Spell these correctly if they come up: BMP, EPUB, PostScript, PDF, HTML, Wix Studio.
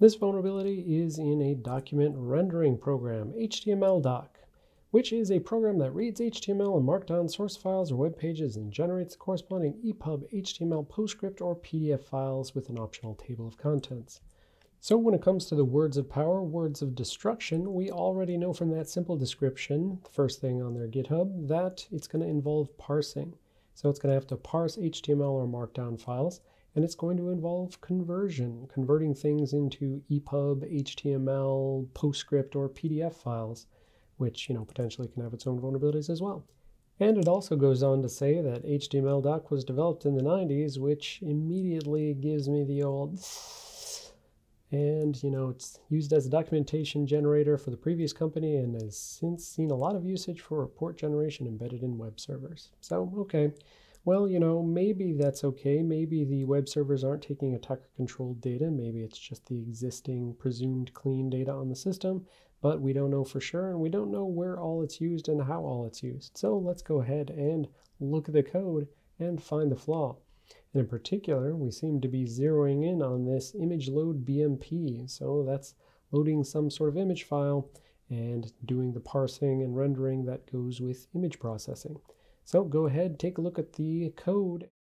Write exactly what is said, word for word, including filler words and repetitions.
This vulnerability is in a document rendering program, H T M L doc, which is a program that reads H T M L and markdown source files or web pages and generates corresponding E P U B, H T M L, PostScript, or P D F files with an optional table of contents. So when it comes to the words of power, words of destruction, we already know from that simple description, the first thing on their GitHub, that it's going to involve parsing. So it's going to have to parse H T M L or markdown files, and it's going to involve conversion, converting things into E P U B, H T M L, PostScript, or P D F files, which, you know, potentially can have its own vulnerabilities as well. And it also goes on to say that H T M L doc was developed in the nineties, which immediately gives me the old... And, you know, it's used as a documentation generator for the previous company and has since seen a lot of usage for report generation embedded in web servers. So, okay, well, you know, maybe that's okay. Maybe the web servers aren't taking attacker-controlled data. Maybe it's just the existing presumed clean data on the system, but we don't know for sure, and we don't know where all it's used and how all it's used. So let's go ahead and look at the code and find the flaw. And in particular, we seem to be zeroing in on this image load B M P. So that's loading some sort of image file and doing the parsing and rendering that goes with image processing. So go ahead, take a look at the code.